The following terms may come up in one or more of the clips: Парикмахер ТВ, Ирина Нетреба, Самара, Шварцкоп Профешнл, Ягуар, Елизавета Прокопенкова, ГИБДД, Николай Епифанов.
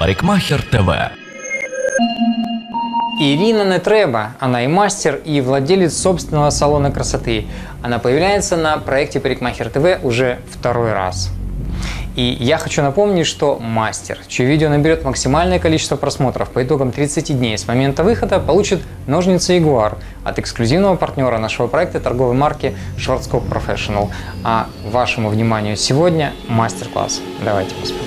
Парикмахер ТВ. Ирина Нетреба. Она и мастер, и владелец собственного салона красоты. Она появляется на проекте Парикмахер ТВ уже второй раз. И я хочу напомнить, что мастер, чье видео наберет максимальное количество просмотров по итогам 30 дней с момента выхода, получит ножницы Ягуар от эксклюзивного партнера нашего проекта торговой марки Шварцкоп Профешнл. А вашему вниманию сегодня мастер-класс. Давайте посмотрим.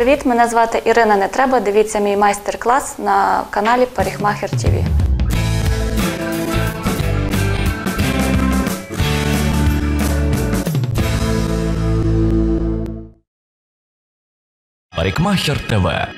Привіт, мене звати Ірина Нетреба. Дивіться мій майстер-клас на каналі Парикмахер ТВ. Парикмахер ТВ.